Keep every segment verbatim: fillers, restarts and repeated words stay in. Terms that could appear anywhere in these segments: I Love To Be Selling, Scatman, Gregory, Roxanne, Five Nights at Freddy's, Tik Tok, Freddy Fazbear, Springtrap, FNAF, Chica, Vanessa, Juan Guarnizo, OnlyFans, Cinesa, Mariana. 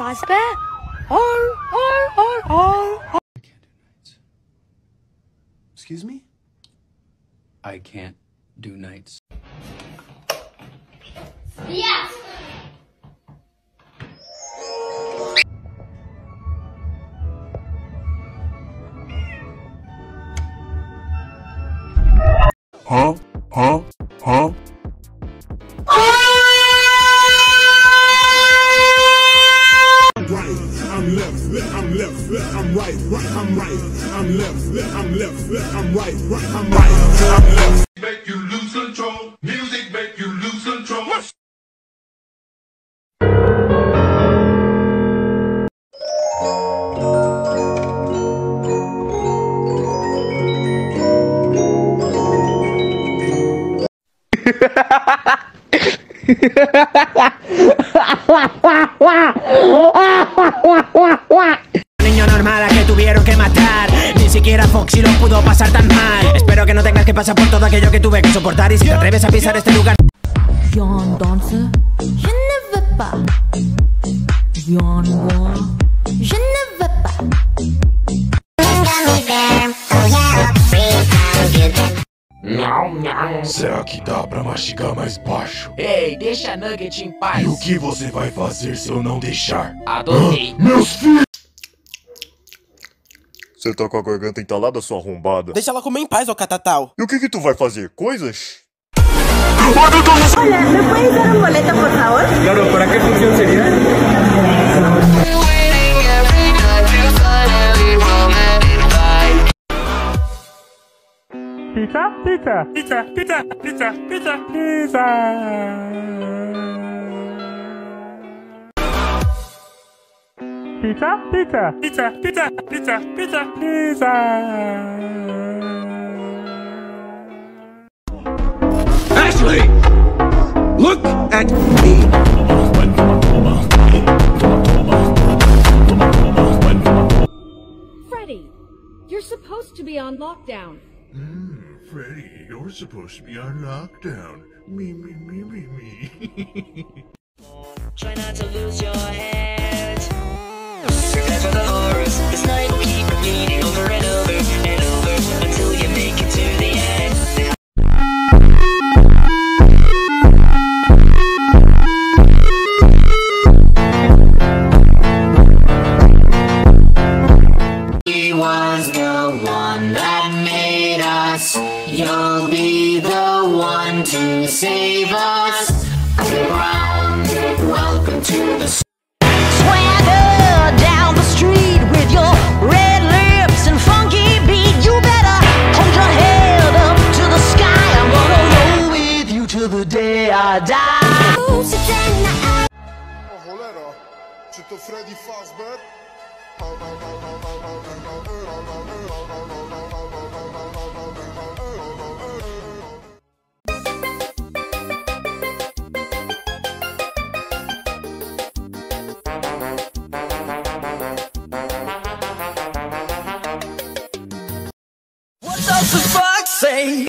Fazbear? Oh, oh, oh, oh, oh. I can't do nights. Excuse me? I can't do nights. Yes! Huh? Huh? Huh? I'm right, right, I'm right, I'm left, left, I'm left, left, I'm right, right, I'm right, I'm left. Make you lose control. Music make you lose control. What's Foxy lo pudo pasar tan mal. Espero que no tengas que pasar por todo aquello que tuve que soportar. Y si te atreves a pisar este lugar, John danse, je ne veux pas. John boit, je ne veux pas. Será que dá pra mastigar mais baixo? Ei, deixa a Nugget em paz. E o que você vai fazer se eu não deixar? Adorei. Ah, meus filhos. Você tá com a garganta entalada, sua arrombada. Deixa ela comer em paz, ô catatal. E o que que tu vai fazer? Coisas? Olha, me pode dar uma boleta, por favor? Claro, para que função seria? Pizza, pizza, pizza, pizza, pizza, pizza, pizza. Pizza, pizza, pizza, pizza, pizza, pizza, pizza. Ashley, look at me. Freddy, you're supposed to be on lockdown. Hmm, Freddy, you're supposed to be on lockdown. Me, me, me, me, me. Try not to lose your head. This night will keep repeating over and over and over until you make it to the end. He was the one that made us. You'll be the one to save us. Underground, welcome to the street. To Freddy Fazbear. What does the fuck say?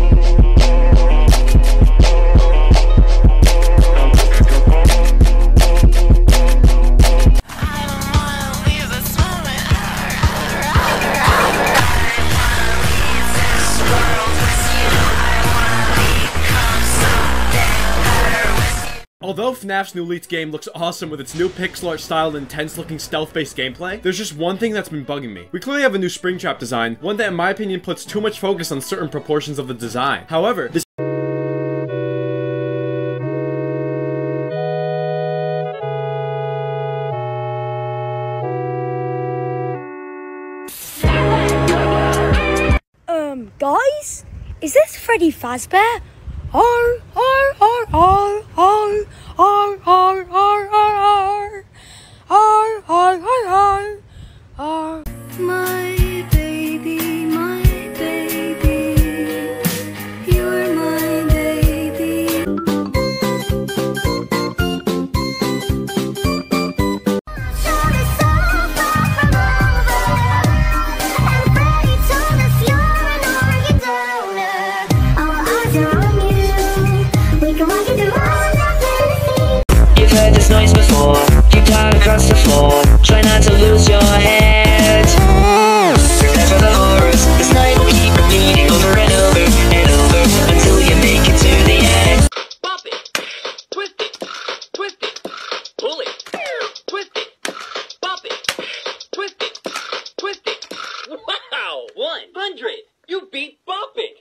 Although FNAF's new Leeds game looks awesome with its new pixel art style and intense looking stealth based gameplay, there's just one thing that's been bugging me. We clearly have a new Springtrap design, one that in my opinion puts too much focus on certain proportions of the design. However, this Um, guys? Is this Freddy Fazbear? Arr, arr, arr, arr, arr, arr, arr, arr, arr, arr, arr, arr, arr, my baby, my baby, you're my baby. So far from over. one hundred! You beat Buffett!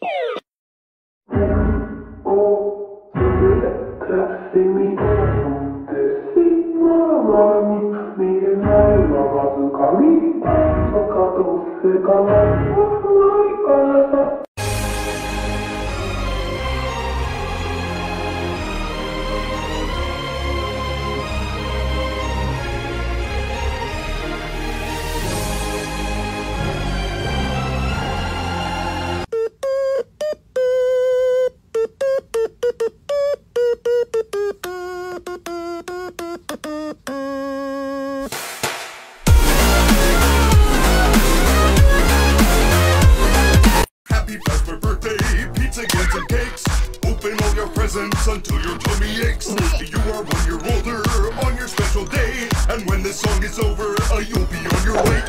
Until your tummy aches. You are when you're older, on your special day. And when this song is over, uh, you'll be on your way.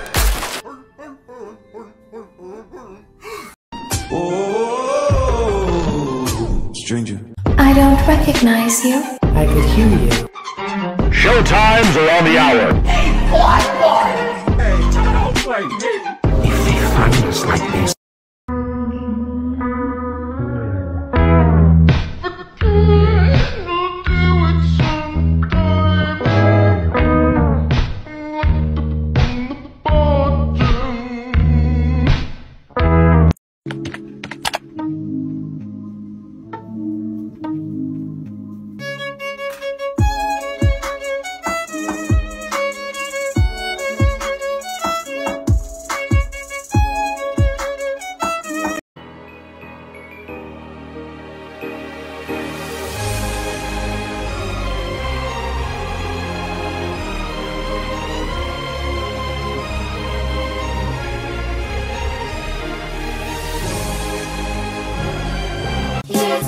Oh, stranger. I don't recognize you. I could hear you. Show times are on the hour. Hey, what? What? Hey, don't play me. If they find us like this.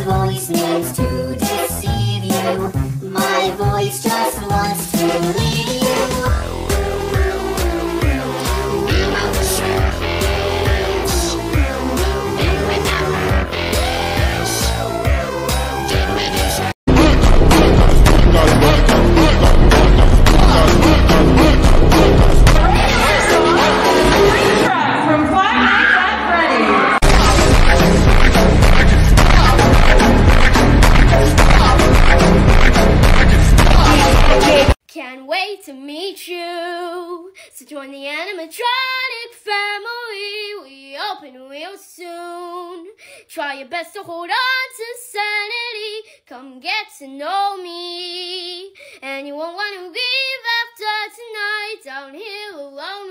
Voice means to deceive you. My voice just wants to leave you. So join the animatronic family. We open real soon. Try your best to hold on to sanity. Come get to know me. And you won't want to leave after tonight. Down here alone.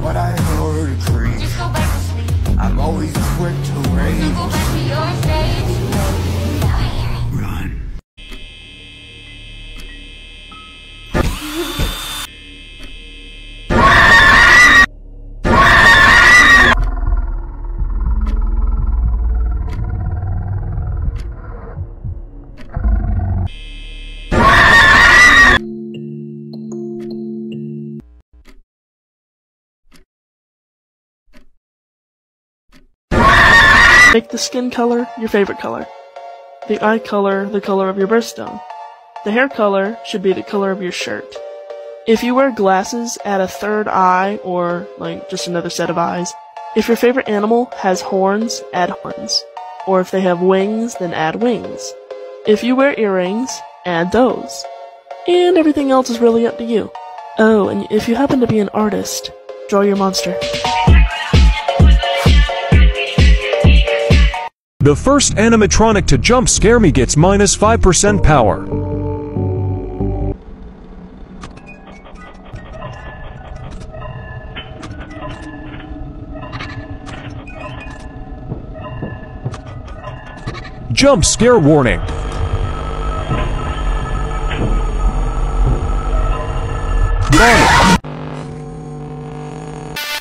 But I were too brave. So go back to your stage. Run. Make the skin color your favorite color, the eye color the color of your birthstone, the hair color should be the color of your shirt. If you wear glasses, add a third eye or like just another set of eyes. If your favorite animal has horns, add horns, or if they have wings, then add wings. If you wear earrings, add those, and everything else is really up to you. Oh, and if you happen to be an artist, draw your monster. The first animatronic to jump scare me gets minus five percent power. Jump scare warning.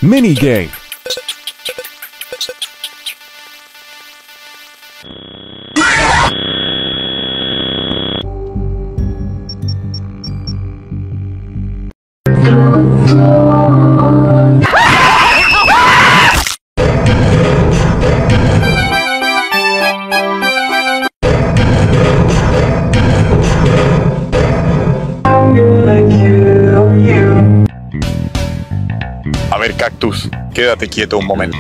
Mini game. A ver, Cactus, quédate quieto un momento.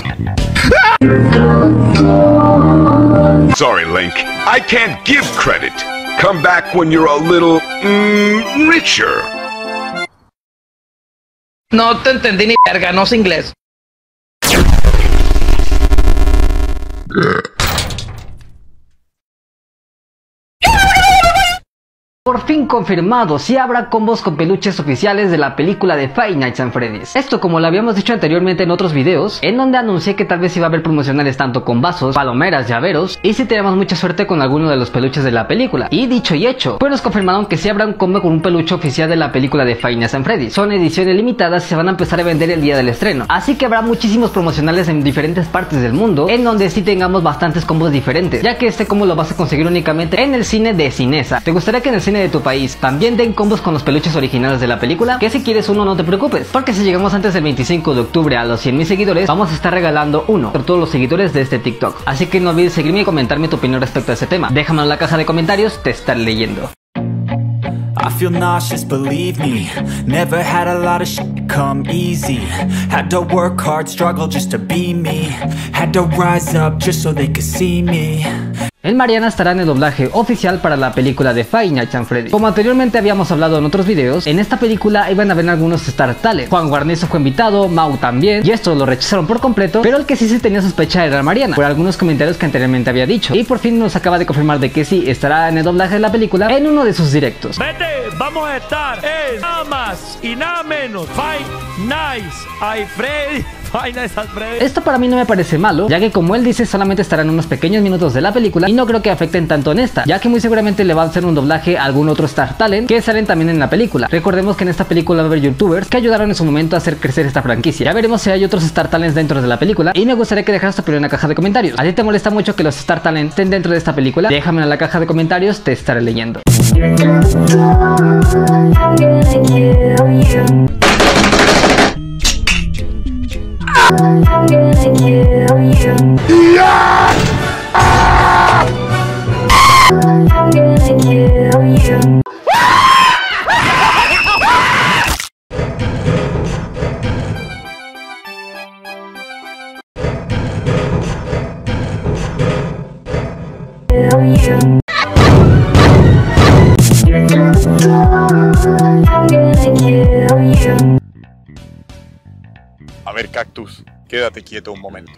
Sorry, Link. I can't give credit. Come back when you're a little... Mm, richer. No te entendí ni verga, no sé inglés. Por fin confirmado, sí habrá combos con peluches oficiales de la película de Five Nights at Freddy's. Esto, como lo habíamos dicho anteriormente en otros videos, en donde anuncié que tal vez iba a haber promocionales tanto con vasos, palomeras, llaveros, y si tenemos mucha suerte con alguno de los peluches de la película. Y dicho y hecho, pues nos confirmaron que sí habrá un combo con un peluche oficial de la película de Five Nights at Freddy's. Son ediciones limitadas y se van a empezar a vender el día del estreno. Así que habrá muchísimos promocionales en diferentes partes del mundo, en donde sí tengamos bastantes combos diferentes, ya que este combo lo vas a conseguir únicamente en el cine de Cinesa. ¿Te gustaría que en el cine de tu país también den combos con los peluches originales de la película? Que si quieres uno no te preocupes, porque si llegamos antes del veinticinco de octubre a los cien mil seguidores, vamos a estar regalando uno por todos los seguidores de este TikTok. Así que no olvides seguirme y comentarme tu opinión respecto a ese tema. Déjamelo en la caja de comentarios, te estaré leyendo. I feel nauseous, believe me. Never had a lot of shit come easy. Had to work hard, struggle just to be me. Had to rise up just so they could see me. El Mariana estará en el doblaje oficial para la película de Five Nights at Freddy. Como anteriormente habíamos hablado en otros videos, en esta película iban a ver algunos star talent. Juan Guarnizo fue invitado, Mau también, y estos lo rechazaron por completo, pero el que sí se tenía sospecha era Mariana, por algunos comentarios que anteriormente había dicho. Y por fin nos acaba de confirmar de que sí estará en el doblaje de la película en uno de sus directos. Vete, vamos a estar en nada más y nada menos Five Nights at Freddy. Esto para mí no me parece malo, ya que como él dice solamente estarán unos pequeños minutos de la película y no creo que afecten tanto en esta, ya que muy seguramente le va a hacer un doblaje a algún otro star talent que salen también en la película. Recordemos que en esta película va a haber youtubers que ayudaron en su momento a hacer crecer esta franquicia. Ya veremos si hay otros star talents dentro de la película y me gustaría que dejaras tu opinión en la caja de comentarios. ¿A ti te molesta mucho que los star talents estén dentro de esta película? Déjame en la caja de comentarios, te estaré leyendo. I'm gonna kill you. Yeah! Ah! I'm gonna kill you. A ver, Cactus, quédate quieto un momento.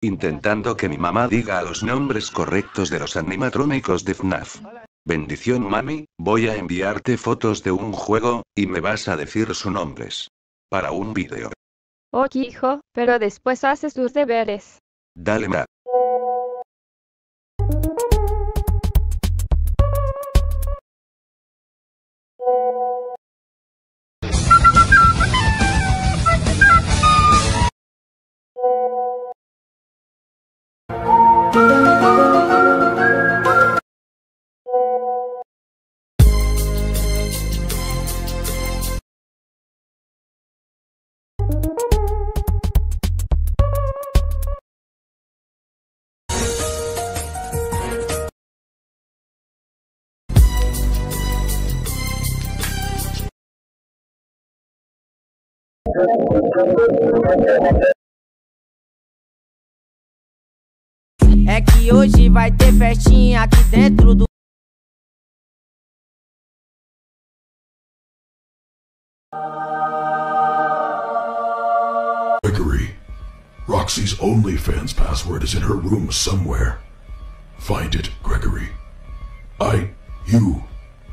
Intentando que mi mamá diga a los nombres correctos de los animatrónicos de FNAF. Bendición, mami, voy a enviarte fotos de un juego, y me vas a decir sus nombres. Para un video. Oye, hijo, pero después haces tus deberes. Dale ma. É que hoje vai ter festinha aqui dentro do. Gregory, Roxy's OnlyFans password is in her room somewhere. Find it, Gregory. I, you,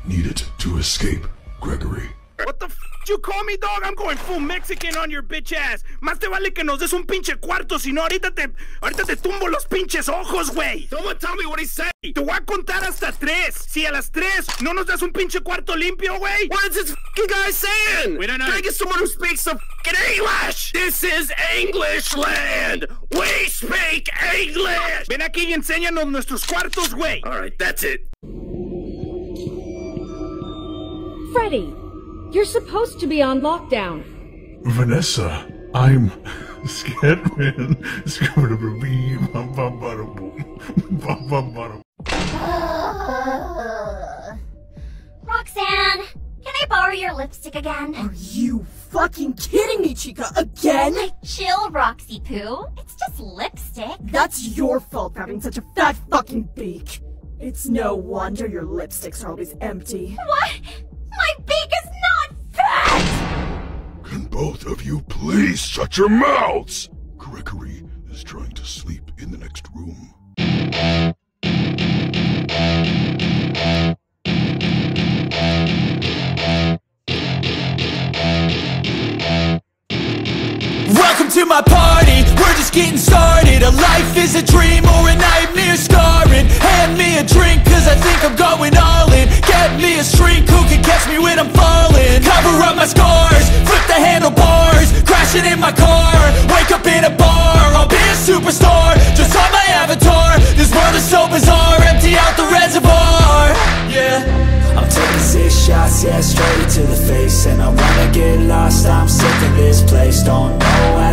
need it to escape, Gregory. What the f*** you call me, dog? I'm going full Mexican on your bitch ass. Más te vale que nos des un pinche cuarto, si no ahorita te, ahorita te tumbo los pinches ojos, güey. Someone tell me what he said. Te voy a contar hasta tres. Si a las tres no nos das un pinche cuarto limpio, güey. What is this f***ing guy saying? We don't know. Can I get someone who speaks some f***ing English? This is English land. We speak English. Ven aquí y enséñanos nuestros cuartos, güey. All right, that's it. Freddy. You're supposed to be on lockdown. Vanessa, I'm Scatman. Uh, Roxanne, can I borrow your lipstick again? Are you fucking kidding me, Chica? Again? Like, chill, Roxy Poo. It's just lipstick. That's your fault for having such a fat fucking beak. It's no wonder your lipsticks are always empty. What? My beak is not fat! Can both of you please shut your mouths? Gregory is trying to sleep in the next room. Welcome to my party, we're just getting started. A life is a dream or a nightmare scarring. Hand me a drink cause I think I'm going all in. Get me a shrink who can catch me when I'm falling. Cover up my scars, flip the handlebars. Crashing in my car, wake up in a bar. I'll be a superstar, just on my avatar. This world is so bizarre, empty out the reservoir. Yeah, I'm taking six shots, yeah, straight to the face. And I wanna get lost, I'm sick of this place. Don't know how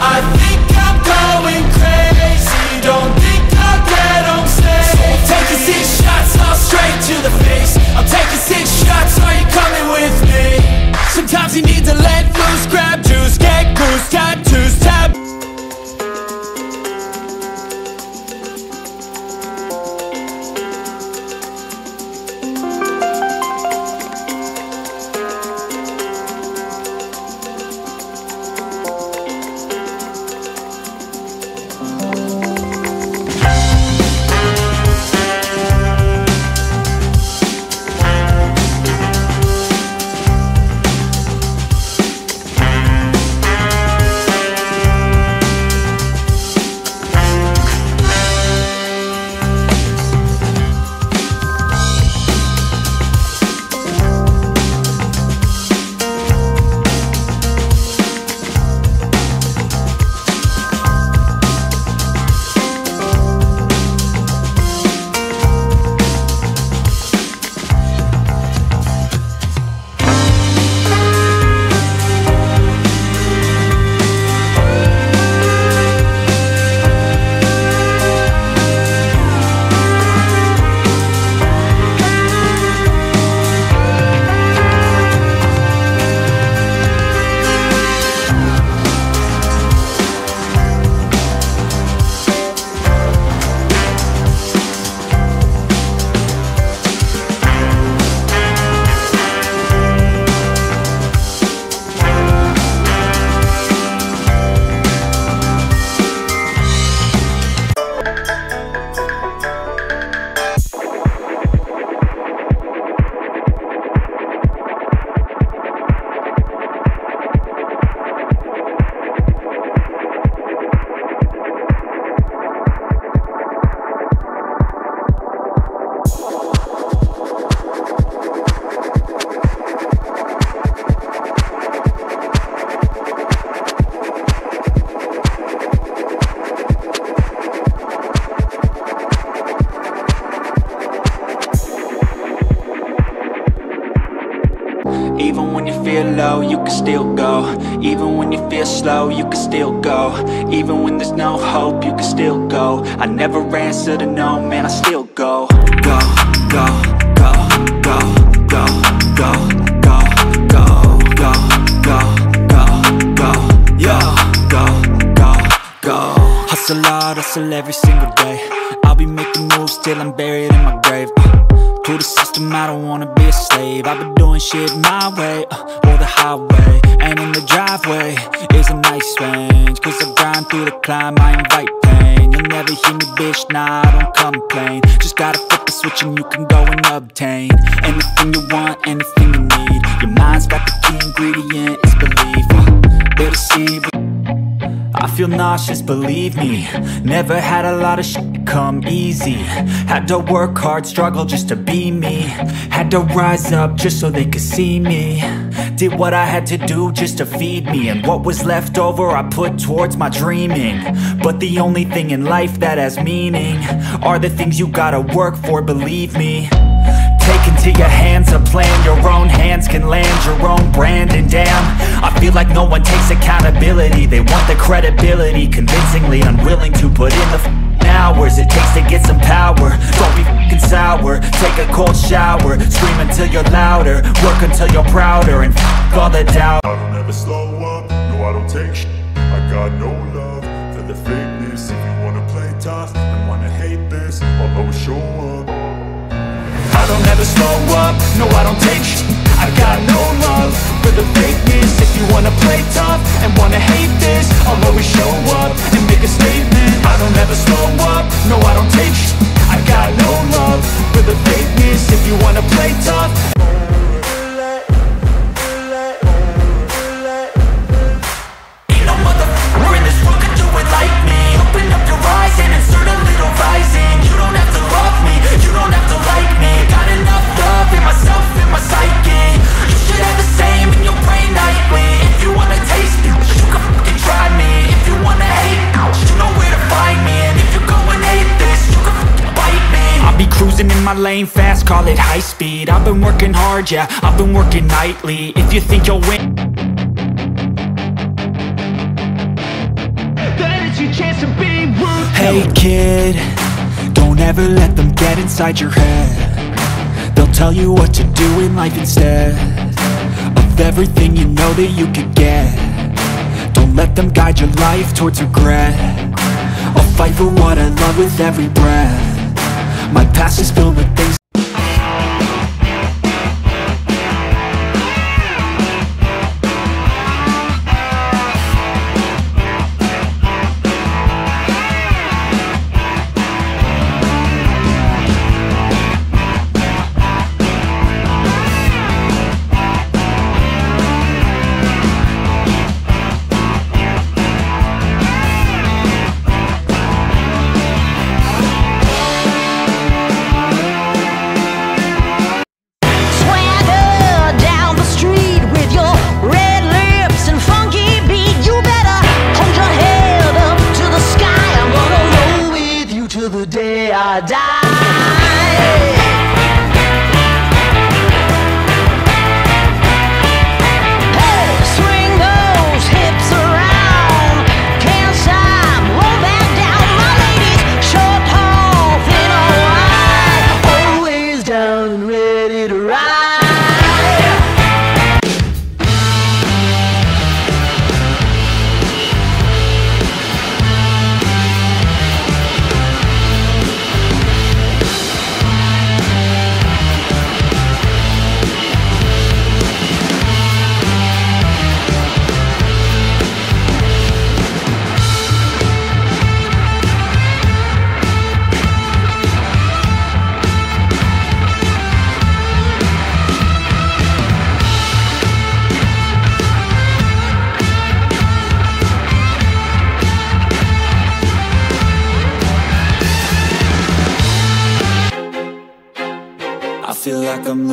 I think I'm going crazy, don't think I'll get home safe. So I'm taking six shots, all straight to the face. I'm taking six shots, are you coming with me? Sometimes you need to let loose, grab juice, get goose, tattoos, tab. low, you can still go. Even when you feel slow, you can still go. Even when there's no hope, you can still go. I never answer to no, man, I still go. Go, go, go, go, go, go, go, go, go, go, go, go, yo, go, go, go. Hustle hard, hustle every single day. I'll be making moves till I'm buried in my grave. To the system, I don't wanna be a slave. I've been doing shit my way, uh, or the highway. And in the driveway is a nice range. Cause I grind through the climb, I invite pain. You'll never hear me, bitch, nah, I don't complain. Just gotta flip the switch and you can go and obtain anything you want, anything you need. Your mind's got the key ingredient, it's belief. uh, They'll deceive you. I feel nauseous, believe me. Never had a lot of shit come easy. Had to work hard, struggle just to be me. Had to rise up just so they could see me. Did what I had to do just to feed me. And what was left over I put towards my dreaming. But the only thing in life that has meaning are the things you gotta work for, believe me. Take into your hands a plan. Your own hands can land your own brand. And damn, I feel like no one takes accountability. They want the credibility, convincingly unwilling to put in the f hours it takes to get some power. Don't be f***ing sour, take a cold shower. Scream until you're louder, work until you're prouder. And f*** all the doubt. I don't ever slow up, no I don't take sh**. I got no love for the fakeness. If you wanna play tough and wanna hate this, I'll always show up. I don't ever slow up, no I don't take sh**. I got no love for the fakeness. If you wanna play tough and wanna hate this, I'll always show up and make a statement. I don't ever slow up, no I don't take sh**. I got no love for the fakeness. If you wanna play tough. No motherfucker in this world can do it like me. Open up your eyes and insert a little rising. You don't have to love me, you don't have to like me. Got enough love in myself, in my psyche. You should have the same in your brain nightly. If you wanna taste me, you can fucking try me. If you wanna hate me, you know where to find me. And if you go and hate this, you can fucking bite me. I'll be cruising in my lane fast, call it high speed. I've been working hard, yeah, I've been working nightly. If you think you'll win, that is your chance to be worth it. Hey kid, don't ever let them get inside your head. They'll tell you what to do in life instead of everything you know that you could get. Don't let them guide your life towards regret. I'll fight for what I love with every breath. My past is filled with things. I'm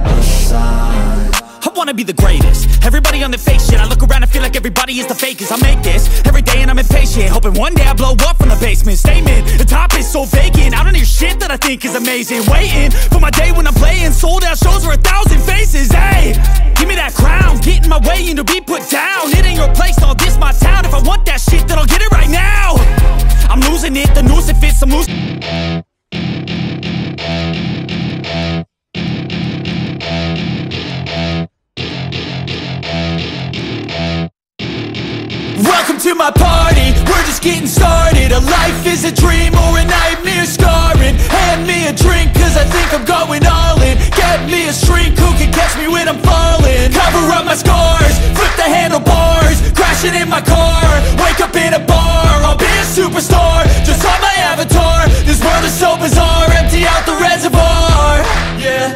a sign. I wanna be the greatest. Everybody on the fake shit. I look around and feel like everybody is the fakest. I make this every day and I'm impatient, hoping one day I blow up from the basement. Statement, the top is so vacant. I don't hear shit that I think is amazing. Waiting for my day when I'm playing sold out shows for a thousand faces. Hey, give me that crown, get in my way and to be put down. It ain't your place, all this my town. If I want that shit, then I'll get it right now. I'm losing it, the noose it fits, I'm losing. Welcome to my party, we're just getting started. A life is a dream or a nightmare scarring. Hand me a drink cause I think I'm going all in. Get me a shrink who can catch me when I'm falling. Cover up my scars, flip the handlebars. Crashing in my car, wake up in a bar. I'll be a superstar, just on my avatar. This world is so bizarre, empty out the reservoir. Yeah,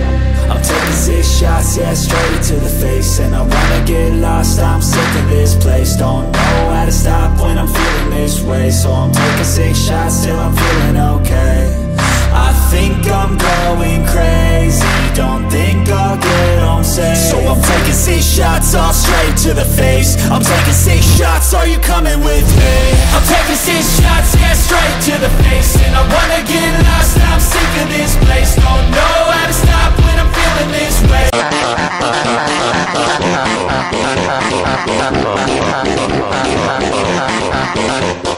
I'm taking six shots, yeah, straight to the face. And I wanna get lost, I'm sick of this place. Don't know how to stop when I'm feeling this way. So I'm taking six shots till I'm feeling okay. I think I'm going crazy, don't think I'll get on safe. So I'm taking six shots, all straight to the face. I'm taking six shots, are you coming with me? I'm taking six shots, yeah, straight to the face. And I wanna get lost, I'm sick of this place. Don't know how to stop when I'm feeling this way.